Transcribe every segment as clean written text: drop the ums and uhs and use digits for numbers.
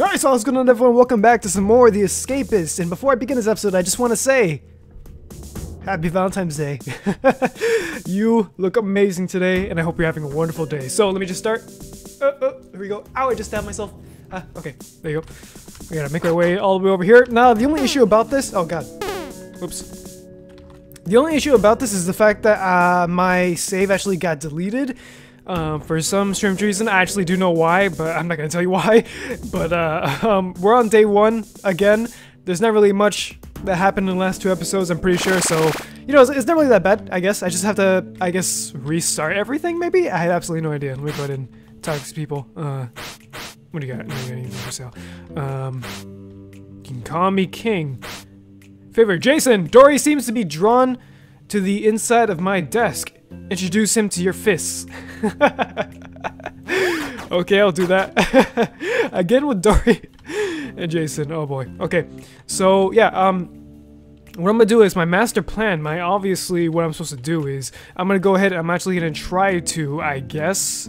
Alright, so what's going on, everyone? Welcome back to some more The Escapists. And before I begin this episode, I just want to say Happy Valentine's Day. You look amazing today, and I hope you're having a wonderful day. So let me just start. Here we go. Ow, I just stabbed myself. Okay, there you go. We gotta make our way all the way over here. Now, the only issue about this... Oh, God. Oops. The only issue about this is the fact that my save actually got deleted for some strange reason. I actually do know why, but I'm not gonna tell you why. But we're on day one again. There's not really much that happened in the last two episodes, I'm pretty sure. So, you know, it's not really that bad, I guess. I just have to, I guess, restart everything, maybe? I have absolutely no idea. Let me go ahead and talk to people. What do you got? No, you got anything for sale. You can call me King. Favorite Jason, Dory seems to be drawn to the inside of my desk. Introduce him to your fists. Okay, I'll do that. Again with Dory and Jason. Oh boy. Okay, so yeah, what I'm gonna do is my master plan. My obviously what I'm supposed to do is I'm gonna go ahead. I'm actually gonna try to, I guess,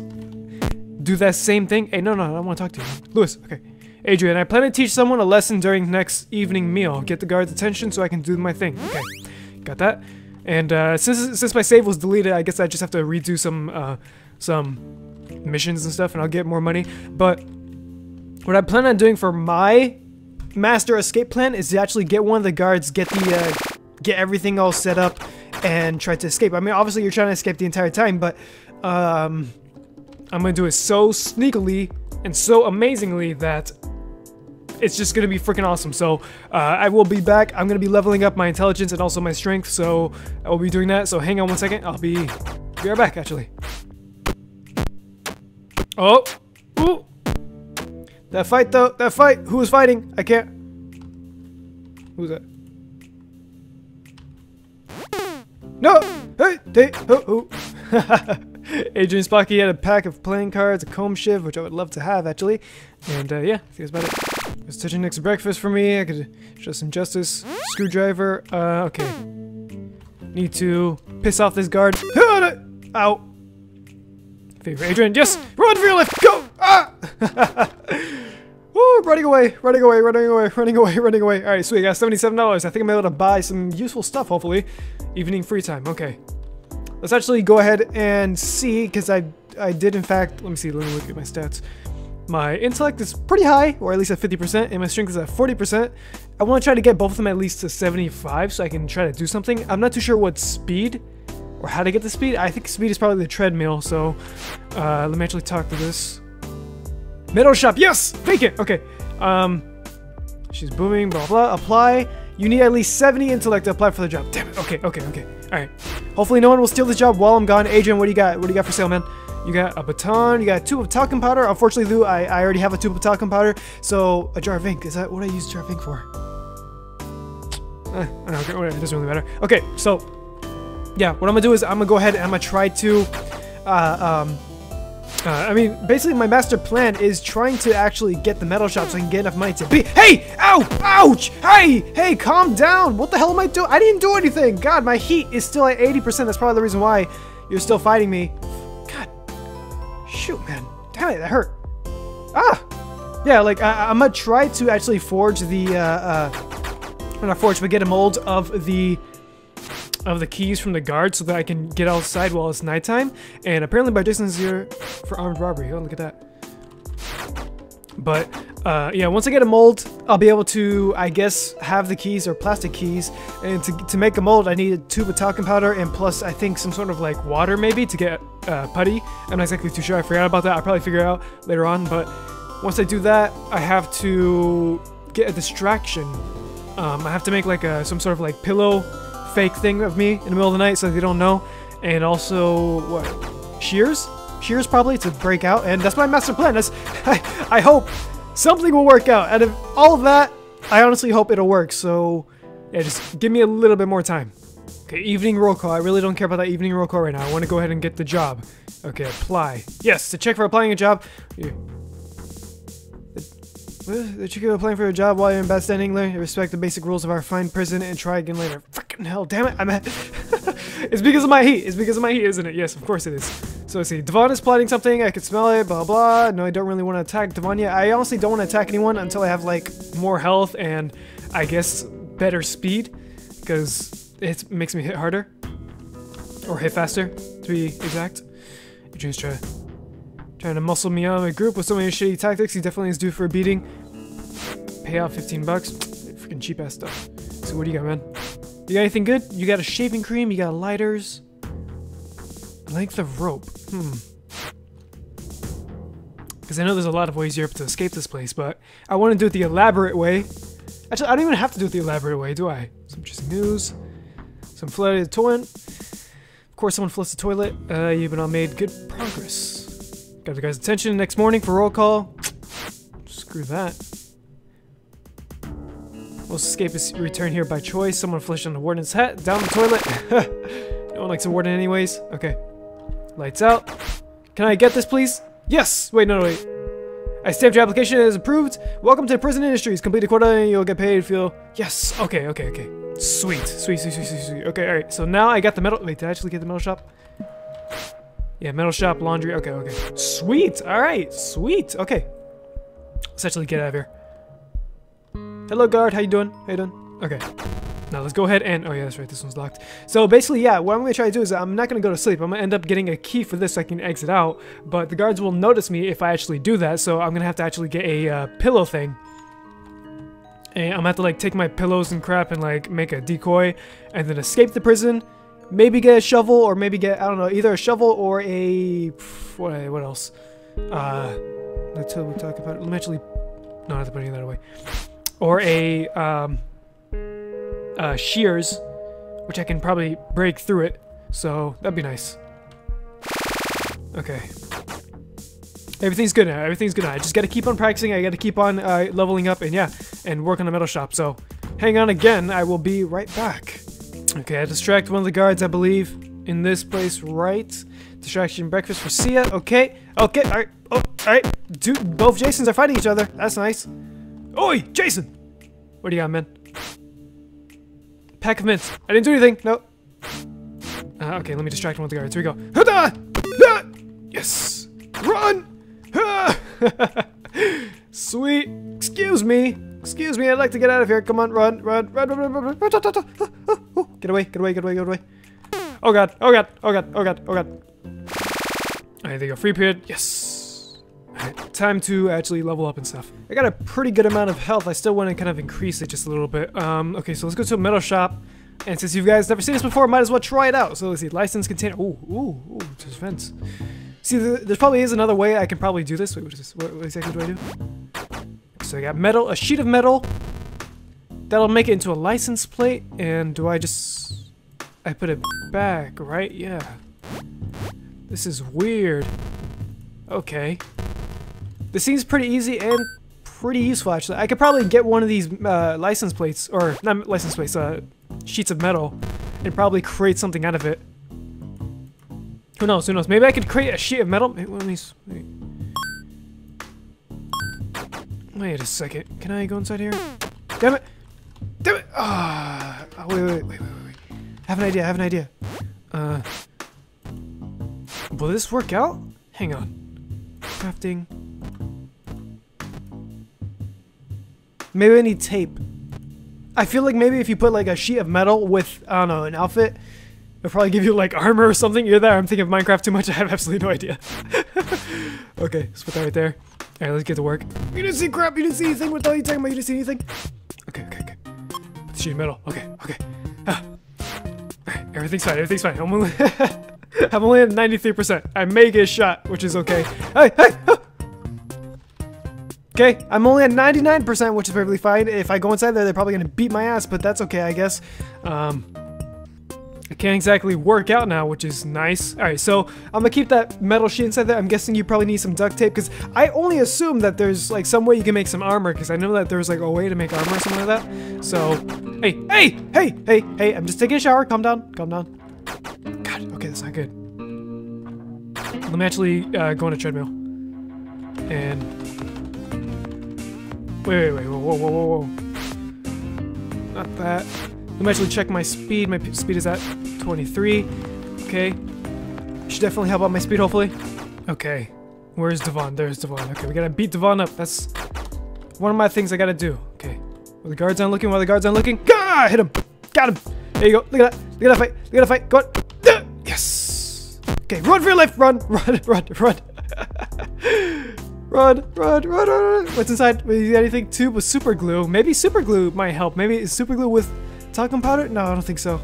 do that same thing. Hey, no, I don't want to talk to you, Lewis. Okay. Adrian, I plan to teach someone a lesson during next evening meal. Get the guard's attention so I can do my thing. Okay, got that. And since my save was deleted, I guess I just have to redo some missions and stuff, and I'll get more money. But what I plan on doing for my master escape plan is to actually get one of the guards, get everything all set up, and try to escape. I mean, obviously you're trying to escape the entire time, but I'm gonna do it so sneakily and so amazingly that it's just gonna be freaking awesome. So I will be back. I'm gonna be leveling up my intelligence and also my strength, so I will be doing that. So hang on one second. I'll be right back, actually. Oh, ooh. That fight though, that fight. Who was fighting? I can't. Who's that? No. Hey, hey, oh, oh. Adrian Spocky had a pack of playing cards, a comb shiv, which I would love to have, actually. And, yeah, I think that's about it. There's touching next breakfast for me. I could show some justice. Screwdriver. Okay. Need to piss off this guard. Ow. Favorite Adrian. Yes! Run for your life! Go! Ah! Woo! Running away! Running away! Running away! Running away! Running away! Alright, sweet. I got $77. I think I'm able to buy some useful stuff, hopefully. Evening free time. Okay. Let's actually go ahead and see, because I did in fact, let me see, let me look at my stats. My intellect is pretty high, or at least at 50%, and my strength is at 40%. I want to try to get both of them at least to 75 so I can try to do something. I'm not too sure what speed, or how to get the speed. I think speed is probably the treadmill, so let me actually talk to this. Metal shop, yes! Vacant! Okay. She's booming, blah blah, apply. You need at least 70 intellect to apply for the job. Damn it. Okay, okay, okay. All right. Hopefully no one will steal the job while I'm gone. Adrian, what do you got? What do you got for sale, man? You got a baton. You got a tube of talcum powder. Unfortunately, Lou, I already have a tube of talcum powder. So a jar of ink. Is that what I use jar of ink for? Okay, it doesn't really matter. Okay, so yeah, what I'm gonna do is I'm gonna go ahead and I'm gonna try to, I mean, basically my master plan is trying to actually get the metal shop so I can get enough money to be- Hey! Ow! Ouch! Hey! Hey, calm down! What the hell am I doing? I didn't do anything! God, my heat is still at 80%. That's probably the reason why you're still fighting me. God. Shoot, man. Damn it, that hurt. Ah! Yeah, like, I'm gonna try to actually forge the, not forge, but get a mold of the keys from the guard so that I can get outside while it's nighttime. And apparently by Jason's here for armed robbery. Oh, look at that. But yeah, once I get a mold, I'll be able to, I guess, have the keys or plastic keys. And to make a mold, I need a tube of talcum powder and plus I think some sort of like water maybe to get putty. I'm not exactly too sure. I forgot about that. I'll probably figure it out later on. But once I do that, I have to get a distraction. I have to make like some sort of like pillow fake thing of me in the middle of the night so they don't know. And also what, shears probably to break out. And that's my master plan. That's I hope something will work out out of all of that. I honestly hope it'll work. So yeah, just give me a little bit more time. Okay, evening roll call. I really don't care about that evening roll call right now. I want to go ahead and get the job. Okay, apply. Yes, to check for applying a job. Yeah. The chick who applying for a job while you're in bad standing, learn to respect the basic rules of our fine prison and try again later. Freaking hell, damn it. It's because of my heat. It's because of my heat, isn't it? Yes, of course it is. So let's see, Devon is plotting something, I can smell it, blah blah. No, I don't really want to attack Devon yet. I honestly don't want to attack anyone until I have like more health and I guess better speed, because it makes me hit harder. Or hit faster, to be exact. Adrian's trying to muscle me out of my group with so many shitty tactics. He definitely is due for a beating. Pay out $15. Freaking cheap ass stuff. So what do you got, man? You got anything good? You got a shaving cream, you got lighters. Length of rope. Because I know there's a lot of ways you're able to escape this place, but I want to do it the elaborate way. Actually, I don't even have to do it the elaborate way, do I? Some interesting news. Some flooded the toilet. Of course, someone flushed the toilet. You've been all made good progress. Got the guys' attention next morning for roll call. Screw that. Most escapists return here by choice. Someone flushed on the warden's hat down the toilet. No one likes a warden anyways. Okay. Lights out. Can I get this, please? Yes! Wait, no, wait. I stamped your application as approved. Welcome to prison industries. Complete a quota and you'll get paid. Feel... Yes! Okay, okay, okay. Sweet. Sweet, sweet, sweet, sweet, sweet. Okay, alright. So now I got the metal... Wait, did I actually get the metal shop? Yeah, metal shop, laundry. Okay, okay. Sweet! Alright, sweet. Okay. Let's actually get out of here. Hello, guard. How you doing? How you doing? Okay. Now let's go ahead and... Oh yeah, that's right. This one's locked. So basically, yeah, what I'm going to try to do is I'm not going to go to sleep. I'm going to end up getting a key for this so I can exit out. But the guards will notice me if I actually do that. So I'm going to have to actually get a pillow thing. And I'm going to have to like take my pillows and crap and like make a decoy. And then escape the prison. Maybe get a shovel or maybe get... I don't know. Either a shovel or a... What else? That's what we talk about. Let me actually... No, I have to put any of that away. Or a... shears, which I can probably break through it, so that'd be nice. Okay. Everything's good now, everything's good now. I just gotta keep on practicing, I gotta keep on leveling up, and yeah, and work on the metal shop, so hang on again, I will be right back. Okay, I distract one of the guards, I believe, in this place, right? Distraction breakfast for Sia, okay, okay, alright, oh, alright. Dude, both Jasons are fighting each other, that's nice. Oi, Jason! What do you got, man? Pack of mints. I didn't do anything. No. Okay, let me distract one of the guards. Here we go. Yes. Run. Sweet. Excuse me. Excuse me. I'd like to get out of here. Come on. Run. Run. Run. Run. Run. Run. Get away. Get away. Get away. Get away. Oh god. Oh god. Oh god. Oh god. Oh god. All right, there you go. Free period. Yes. All right, time to actually level up and stuff. I got a pretty good amount of health. I still want to kind of increase it just a little bit. Okay, so let's go to a metal shop. And since you guys never seen this before, might as well try it out. So let's see, license container. Ooh, ooh, ooh, there's vents. See, there probably is another way I can probably do this. Wait, what is this? What exactly do I do? So I got metal, a sheet of metal. That'll make it into a license plate. And do I just... I put it back, right? Yeah. This is weird. Okay. This seems pretty easy and... pretty useful actually. I could probably get one of these license plates, or not license plates, sheets of metal, and probably create something out of it. Who knows? Who knows? Maybe I could create a sheet of metal. Wait a second. Can I go inside here? Damn it! Damn it! Ah! Oh, wait. I have an idea. I have an idea. Will this work out? Hang on. Crafting. Maybe I need tape. I feel like maybe if you put like a sheet of metal with, I don't know, an outfit, it'll probably give you like armor or something. You're there. I'm thinking of Minecraft too much. I have absolutely no idea. Okay, let's put that right there. All right, let's get to work. You didn't see crap. You didn't see anything. What the hell are you talking about? You didn't see anything. Okay, okay, okay. Put the sheet of metal. Okay, okay. All right, everything's fine. Everything's fine. I'm only at 93%. I may get shot, which is okay. Hey, hey. Oh. Okay, I'm only at 99%, which is perfectly fine. If I go inside there, they're probably going to beat my ass, but that's okay, I guess. I can't exactly work out now, which is nice. Alright, so I'm going to keep that metal sheet inside there. I'm guessing you probably need some duct tape, because I only assume that there's, like, some way you can make some armor, because I know that there's, like, a way to make armor or something like that. So, hey, hey, hey, hey, hey, I'm just taking a shower. Calm down, calm down. God, okay, that's not good. Let me actually go on a treadmill. And... Wait, whoa. Not that. Let me actually check my speed. My speed is at 23. Okay. should definitely help out my speed, hopefully. Okay. Where's Devon? There's Devon. Okay, we gotta beat Devon up. That's one of my things I gotta do. Okay. While the guards aren't looking, ah, hit him. Got him. There you go. Look at that. Look at that fight. Look at that fight. Go on. Yes. Okay, run for your life. Run. Run. Run. Run. Run. What's inside? You got anything? Tube with super glue. Maybe super glue might help. Maybe it's super glue with talcum powder? No, I don't think so.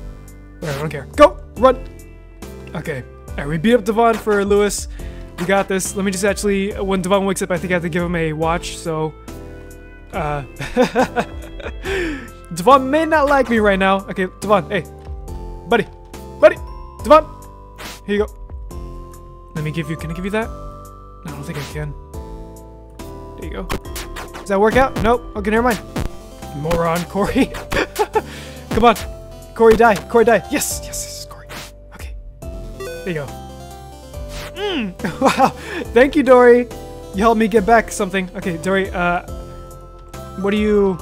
Whatever, I don't care. Go. Run. Okay. Alright, we beat up Devon for Lewis. We got this. Let me just actually, when Devon wakes up, I think I have to give him a watch, so... Devon may not like me right now. Okay, Devon, hey. Buddy. Buddy. Devon. Here you go. Let me give you, can I give you that? I don't think I can. There you go. Does that work out? Nope. Okay, never mind. Moron, Corey. Come on. Corey, die. Corey, die. Yes, yes, yes, Corey. Okay. There you go. Mm. Wow. Thank you, Dory. You helped me get back something. Okay, Dory, what do you...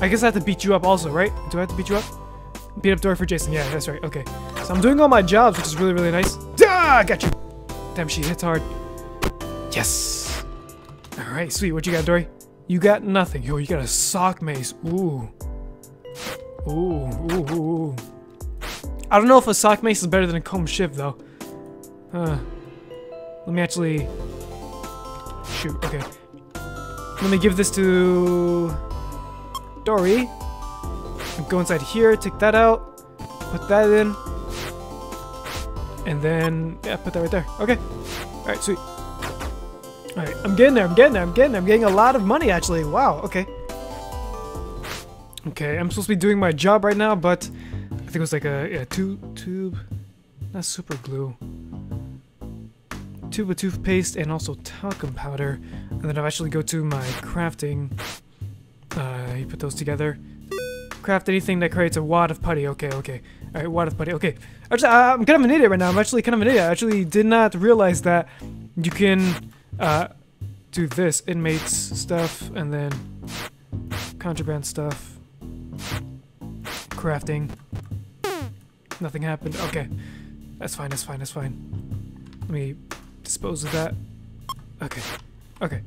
I guess I have to beat you up also, right? Do I have to beat you up? Beat up Dory for Jason. Yeah, that's right. Okay. So I'm doing all my jobs, which is really, really nice. Ah, got you. Damn, she hits hard. Yes. All right, sweet. What you got, Dory? You got nothing. Yo, you got a sock mace. Ooh. Ooh, ooh, ooh, ooh. I don't know if a sock mace is better than a comb shiv, though. Let me actually... Shoot, okay. Let me give this to... Dory. Go inside here, take that out. Put that in. And then... Yeah, put that right there. Okay. Alright, sweet. Alright, I'm getting there, I'm getting a lot of money, actually. Wow, okay. Okay, I'm supposed to be doing my job right now, but... I think it was like a... Yeah, tube... Not super glue. Tube of toothpaste and also talcum powder. And then I'll actually go to my crafting. You put those together. Craft anything that creates a wad of putty. Okay, okay. Alright, wad of putty. Okay. Actually, I'm kind of an idiot right now. I'm actually kind of an idiot. I actually did not realize that you can... do this. Inmates stuff. And then... Contraband stuff. Crafting. Nothing happened. Okay. That's fine, that's fine, that's fine. Let me dispose of that. Okay. Okay.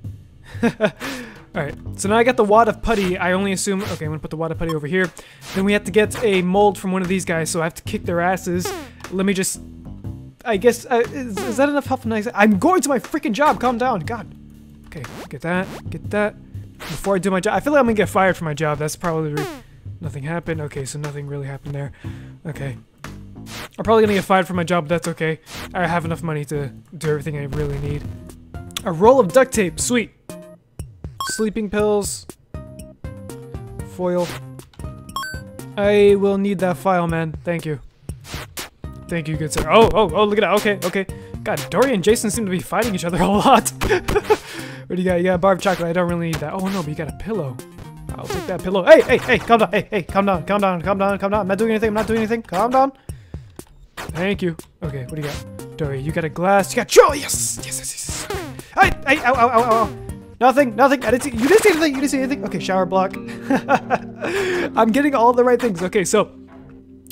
Alright. So now I got the wad of putty. I only assume... Okay, I'm gonna put the wad of putty over here. Then we have to get a mold from one of these guys, so I have to kick their asses. Let me just... I guess... is that enough help? I'm going to my freaking job! Calm down! God! Okay, get that. Get that. Before I do my job... I feel like I'm gonna get fired from my job. That's probably... Nothing happened. Okay, so nothing really happened there. Okay. I'm probably gonna get fired from my job, but that's okay. I have enough money to do everything I really need. A roll of duct tape, sweet! Sleeping pills. Foil. I will need that file, man. Thank you. Thank you, good sir. Oh, oh, oh, look at that. Okay, okay. God, Dory and Jason seem to be fighting each other a lot. What do you got? You got a bar of chocolate. I don't really need that. Oh no, but you got a pillow. I'll take that pillow. Hey, hey, hey, calm down. Hey, hey, calm down, calm down, calm down, calm down. I'm not doing anything, I'm not doing anything. Calm down. Thank you. Okay, what do you got? Dory, you got a glass. You got Joe! Yes! Yes, yes, yes. Hey, hey, ow, ow, ow, ow. Nothing, nothing. I didn't see. You didn't see anything. You didn't see anything. Okay, shower block. I'm getting all the right things. Okay, so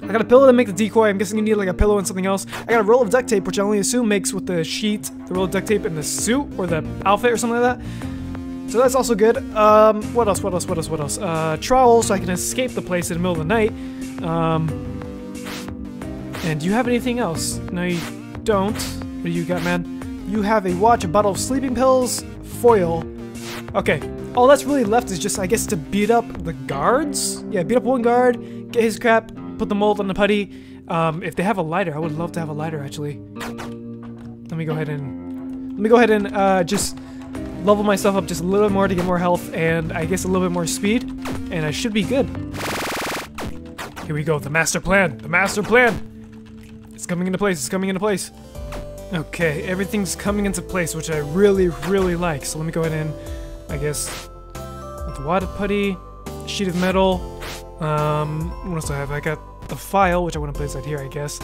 I got a pillow to make the decoy. I'm guessing you need like a pillow and something else. I got a roll of duct tape, which I only assume makes with the sheet, the roll of duct tape, and the suit or the outfit or something like that. So that's also good. What else? What else? What else? What else? Trowel, so I can escape the place in the middle of the night. And do you have anything else? No, you don't. What do you got, man? You have a watch, a bottle of sleeping pills, foil. Okay. All that's really left is just, I guess, to beat up the guards? Yeah, beat up one guard, get his crap, put the mold on the putty. If they have a lighter, I would love to have a lighter, actually. Let me go ahead and... just... level myself up just a little bit more to get more health and I guess a little bit more speed, and I should be good. Here we go, the master plan, the master plan. It's coming into place, it's coming into place. Okay, everything's coming into place, which I really, really like. So let me go ahead and, I guess, with the water putty, sheet of metal. What else do I have? I got the file, which I want to place right here, I guess.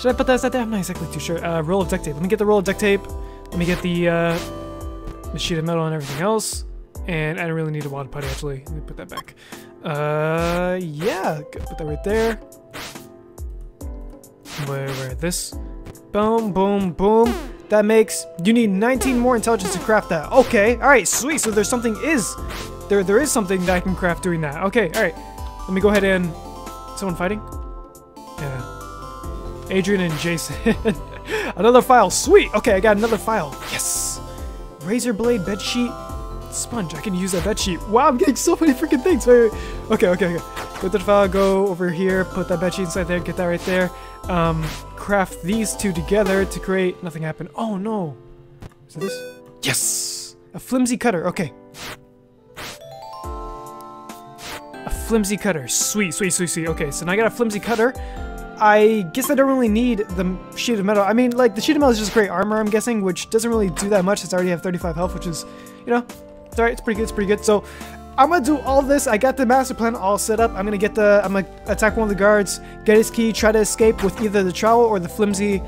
Should I put that aside there? I'm not exactly too sure. Roll of duct tape. Let me get the roll of duct tape. Let me get the sheet of metal and everything else, and I don't really need a wad putty actually. Let me put that back. Yeah, put that right there. Where this? Boom, boom, boom. That makes, you need 19 more intelligence to craft that. Okay, alright, sweet. So there's something there is something that I can craft doing that. Okay, alright. Let me go ahead and, someone fighting? Yeah. Adrian and Jason. Another file, sweet. Okay, I got another file. Yes. Razor blade, bed sheet, sponge. I can use that bed sheet. Wow, I'm getting so many freaking things. Wait, wait. Okay, okay, okay. Go to the file, go over here, put that bed sheet inside there, get that right there. Craft these two together to create. Nothing happened. Oh no. Is that this? Yes. A flimsy cutter. Okay. A flimsy cutter. Sweet, sweet, sweet, sweet. Okay, so now I got a flimsy cutter. I guess I don't really need the sheet of metal. I mean, like, the sheet of metal is just great armor, I'm guessing, which doesn't really do that much since I already have 35 health, which is, you know, it's alright, it's pretty good, it's pretty good. So, I'm gonna do all this. I got the master plan all set up. I'm gonna attack one of the guards, get his key, try to escape with either the trowel or the flimsy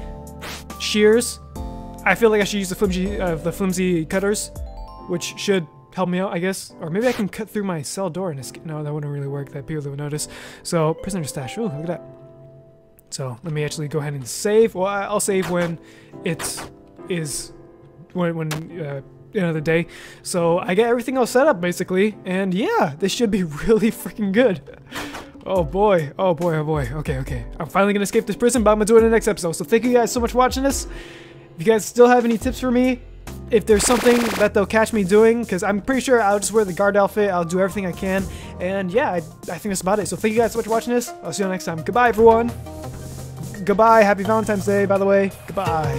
shears. I feel like I should use the flimsy cutters, which should help me out, I guess. Or maybe I can cut through my cell door and escape. No, that wouldn't really work. That people would notice. So, prisoner stash. Ooh, look at that. So let me actually go ahead and save. Well, I'll save when it is the end of the day. So I got everything all set up basically, and yeah, this should be really freaking good. Oh boy, oh boy, oh boy. Okay, okay. I'm finally gonna escape this prison, but I'm gonna do it in the next episode. So thank you guys so much for watching this. If you guys still have any tips for me, if there's something that they'll catch me doing, because I'm pretty sure I'll just wear the guard outfit. I'll do everything I can, and yeah, I think that's about it. So thank you guys so much for watching this. I'll see you next time. Goodbye, everyone. Goodbye. Happy Valentine's Day, by the way. Goodbye.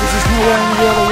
This is no one really.